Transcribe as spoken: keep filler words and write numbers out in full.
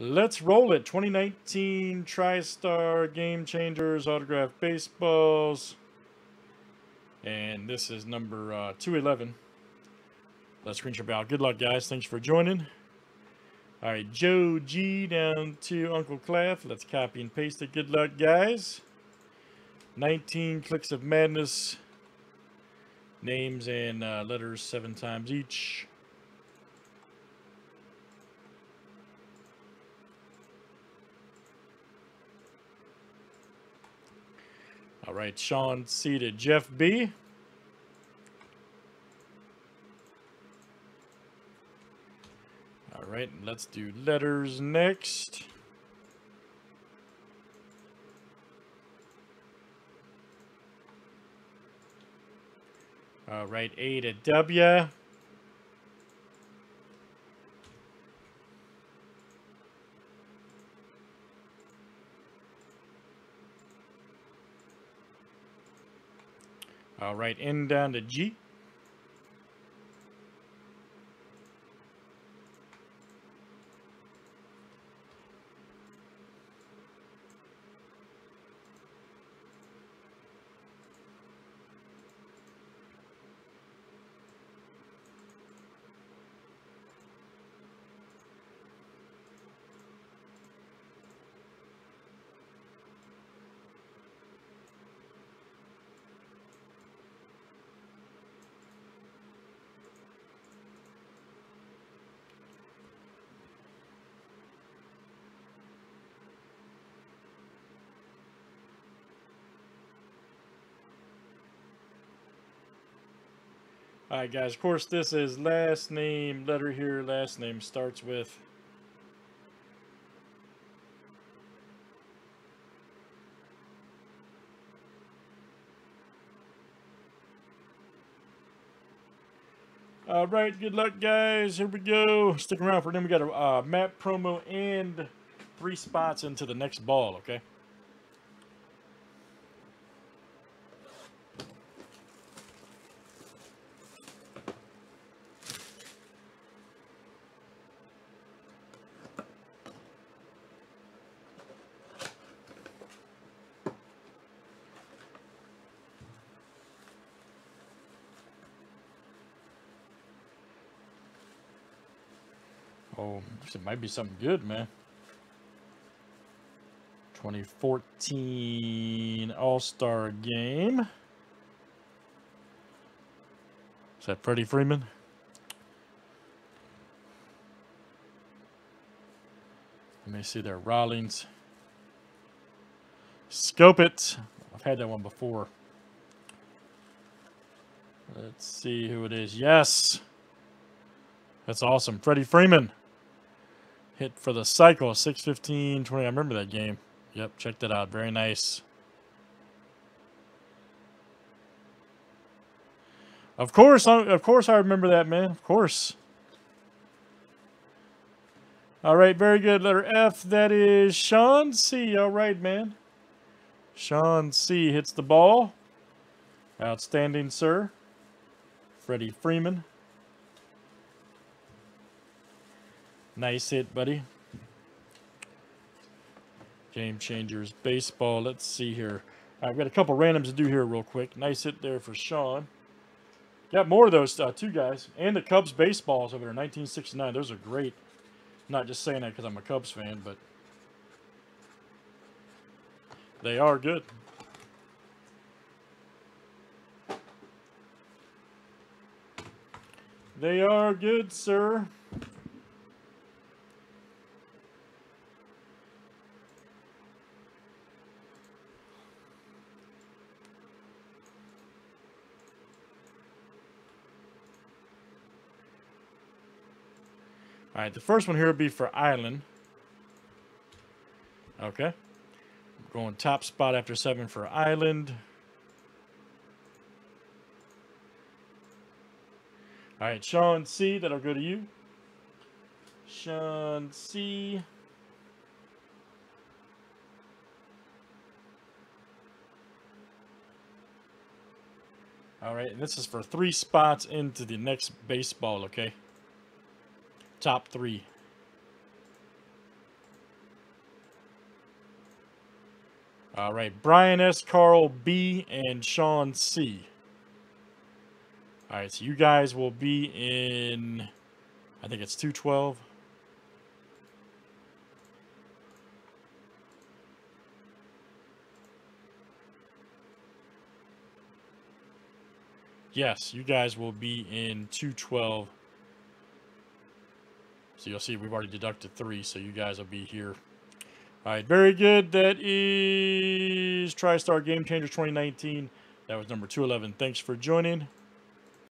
Let's roll it. twenty nineteen TriStar Game Changers autographed baseballs. And this is number uh, two eleven. Let's screenshot it out. Good luck, guys. Thanks for joining. All right, Joe G down to Uncle Claff. Let's copy and paste it. Good luck, guys. nineteen clicks of madness. Names and uh, letters seven times each. All right, Sean C to Jeff B. All right, let's do letters next. All right, A to W. All right, N down to G. All right, guys, of course, this is last name letter here. Last name starts with. All right, good luck, guys. Here we go. Stick around for them. We got a uh, map promo and three spots into the next ball, okay? Oh, it might be something good, man. twenty fourteen All-Star Game. Is that Freddie Freeman? Let me see there. Rawlings. Scope it. I've had that one before. Let's see who it is. Yes. That's awesome. Freddie Freeman. Hit for the cycle, six fifteen twenty. I remember that game. Yep, check that out. Very nice. Of course, I, of course I remember that, man. Of course. All right, very good. Letter F, that is Sean C. All right, man. Sean C hits the ball. Outstanding, sir. Freddie Freeman. Nice hit, buddy. Game Changers baseball. Let's see here. I've got a couple randoms to do here real quick. Nice hit there for Sean. Got more of those uh, two guys. And the Cubs baseballs over there, nineteen sixty-nine. Those are great. I'm not just saying that because I'm a Cubs fan, but they are good. They are good, sir. All right, the first one here will be for Island. Okay. I'm going top spot after seven for Island. All right, Sean C, that'll go to you. Sean C. All right, and this is for three spots into the next baseball, okay? Top three. All right, Brian S, Carl B, and Sean C. All right, so you guys will be in, I think it's two twelve. Yes, you guys will be in two twelve. So you'll see we've already deducted three, so you guys will be here. All right, very good. That is TriStar Game Changer twenty nineteen. That was number two eleven. Thanks for joining.